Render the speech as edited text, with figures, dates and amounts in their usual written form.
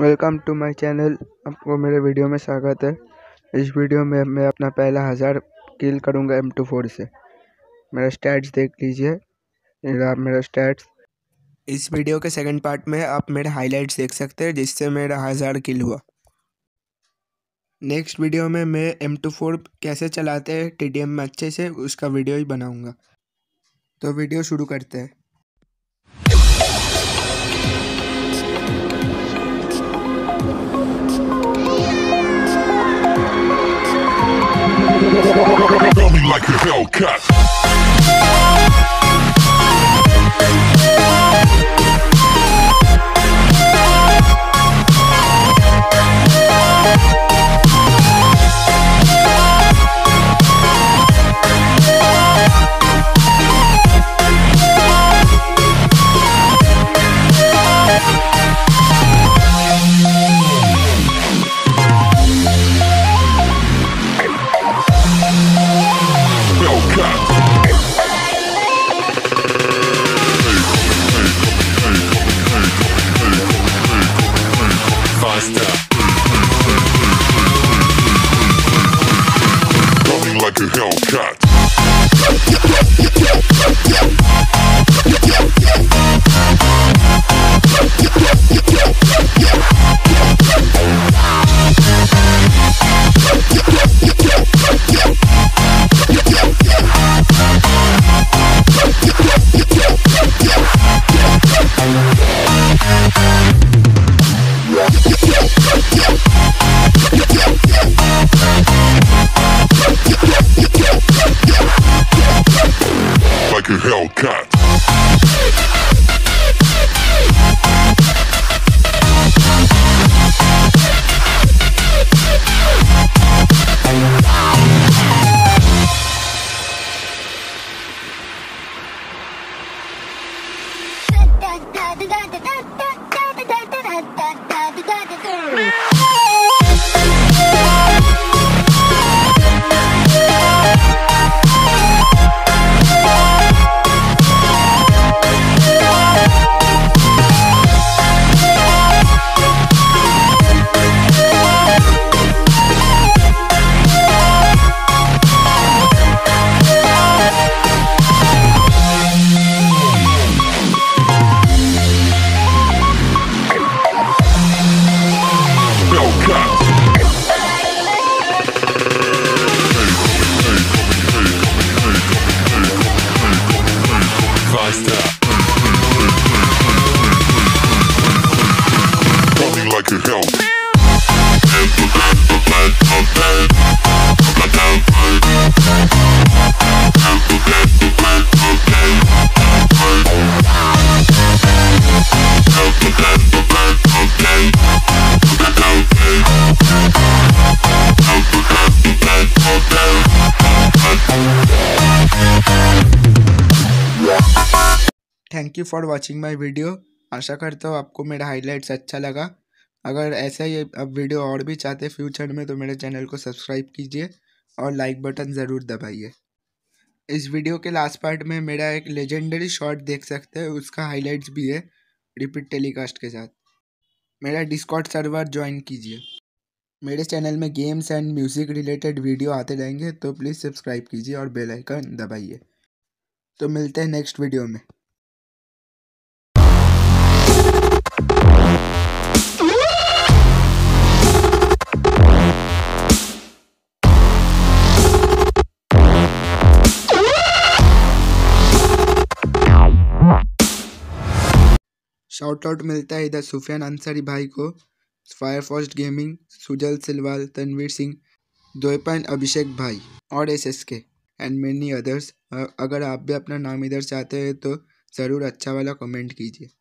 Welcome to my channel. आपको मेरे video में स्वागत है। इस वीडियो में मैं अपना पहला 1000 किल करूंगा M24 से। मेरा स्टैट्स देख लीजिए, मेरा स्टैट्स। इस वीडियो के सेकंड पार्ट में आप मेरे हाइलाइट्स देख सकते हैं जिससे मेरा 1000 किल हुआ। नेक्स्ट वीडियो में मैं M24 कैसे चलाते हैं TDM में अच्छे से, उसका वीडियो ही बनाऊँगा। तो वीडियो शुरू करते हैं। Love me like a Hellcat. Thank you for watching my video. आशा करता हूँ आपको मेरा हाईलाइट्स अच्छा लगा। अगर ऐसा ही अब वीडियो और भी चाहते हैं फ्यूचर में तो मेरे चैनल को सब्सक्राइब कीजिए और लाइक बटन ज़रूर दबाइए। इस वीडियो के लास्ट पार्ट में मेरा एक लेजेंडरी शॉट देख सकते हैं, उसका हाईलाइट्स भी है रिपीट टेलीकास्ट के साथ। मेरा डिस्कॉर्ड सर्वर ज्वाइन कीजिए। मेरे चैनल में games and music related video आते रहेंगे तो प्लीज़ सब्सक्राइब कीजिए और बेल आइकन दबाइए। तो मिलते हैं नेक्स्ट वीडियो में। शाउट आउट मिलता है इधर सुफियान अंसारी भाई को, फायरफोस्ट गेमिंग, सुजल सिलवाल, तनवीर सिंह, दोयपन, अभिषेक भाई और SSK एंड मेनी अदर्स। अगर आप भी अपना नाम इधर चाहते हैं तो ज़रूर अच्छा वाला कमेंट कीजिए।